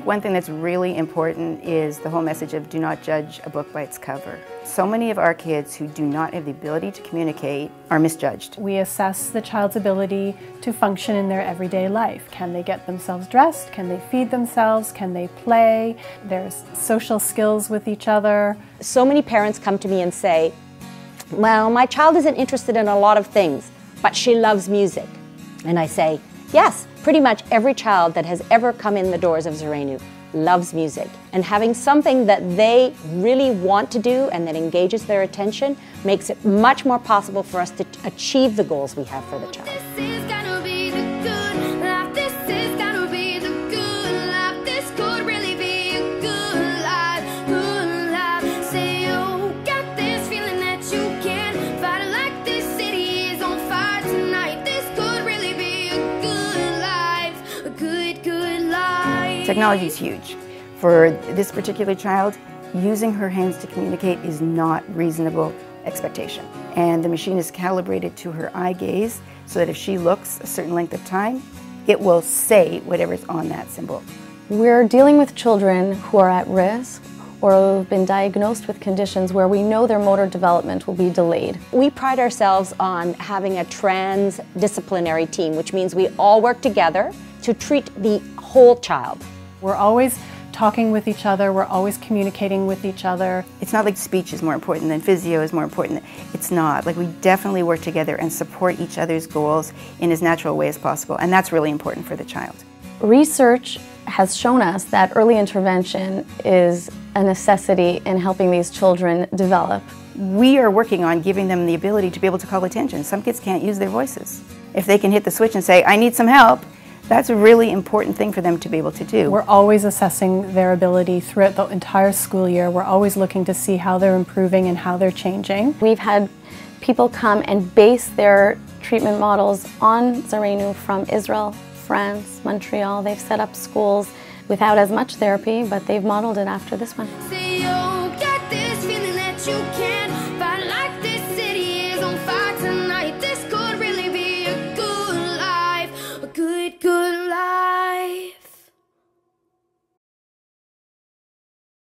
think one thing that's really important is the whole message of do not judge a book by its cover. So many of our kids who do not have the ability to communicate are misjudged. We assess the child's ability to function in their everyday life. Can they get themselves dressed? Can they feed themselves? Can they play? Their social skills with each other. So many parents come to me and say, well, my child isn't interested in a lot of things, but she loves music. And I say, yes, pretty much every child that has ever come in the doors of Zareinu loves music. And having something that they really want to do and that engages their attention makes it much more possible for us to achieve the goals we have for the child. Technology is huge. For this particular child, using her hands to communicate is not reasonable expectation. And the machine is calibrated to her eye gaze so that if she looks a certain length of time, it will say whatever's on that symbol. We're dealing with children who are at risk or who've been diagnosed with conditions where we know their motor development will be delayed. We pride ourselves on having a transdisciplinary team, which means we all work together to treat the whole child. We're always talking with each other, we're always communicating with each other. It's not like speech is more important than physio is more important. It's not. Like, we definitely work together and support each other's goals in as natural a way as possible, and that's really important for the child. Research has shown us that early intervention is a necessity in helping these children develop. We are working on giving them the ability to be able to call attention. Some kids can't use their voices. If they can hit the switch and say, I need some help, that's a really important thing for them to be able to do. We're always assessing their ability throughout the entire school year. We're always looking to see how they're improving and how they're changing. We've had people come and base their treatment models on Zareinu from Israel, France, Montreal. They've set up schools without as much therapy, but they've modeled it after this one.